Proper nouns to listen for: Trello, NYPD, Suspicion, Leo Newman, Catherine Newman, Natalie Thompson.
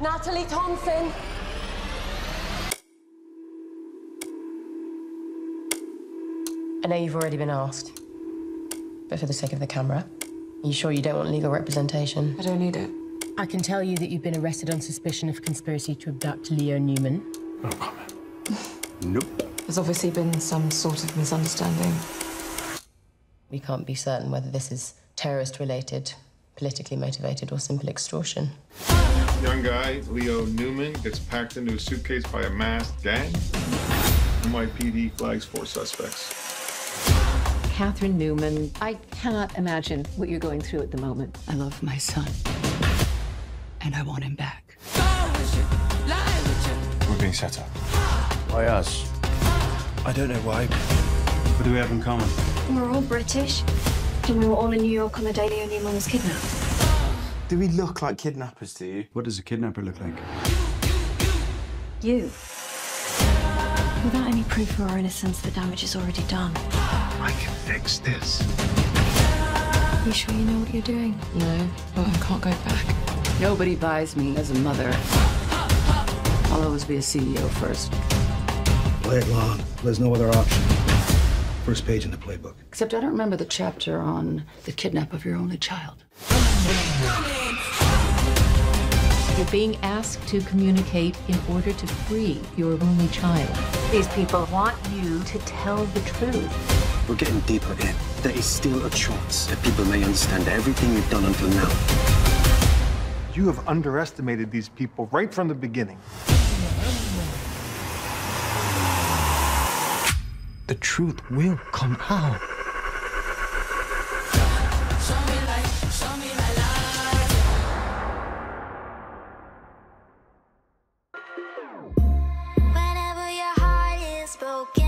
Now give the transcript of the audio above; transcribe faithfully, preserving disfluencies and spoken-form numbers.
Natalie Thompson. I know you've already been asked, but for the sake of the camera, are you sure you don't want legal representation? I don't need it. I can tell you that you've been arrested on suspicion of conspiracy to abduct Leo Newman. No comment. Nope. There's obviously been some sort of misunderstanding. We can't be certain whether this is terrorist-related, politically motivated, or simple extortion. Young guy, Leo Newman, gets packed into a suitcase by a masked gang. N Y P D flags four suspects. Catherine Newman, I cannot imagine what you're going through at the moment. I love my son. And I want him back. We're being set up. Why us? I don't know why. What do we have in common? We're all British, and we were all in New York on the day Leo Newman was kidnapped. Do we look like kidnappers to you? What does a kidnapper look like? You. Without any proof of our innocence, the damage is already done. I can fix this. You sure you know what you're doing? No, but I can't go back. Nobody buys me as a mother. I'll always be a C E O first. Play it long. There's no other option. First page in the playbook. Except I don't remember the chapter on the kidnap of your only child. You're being asked to communicate in order to free your only child. These people want you to tell the truth. We're getting deeper in. There is still a chance that people may understand everything you've done until now. You have underestimated these people right from the beginning. The truth will come out. Show me life, show me my life. Whenever your heart is broken.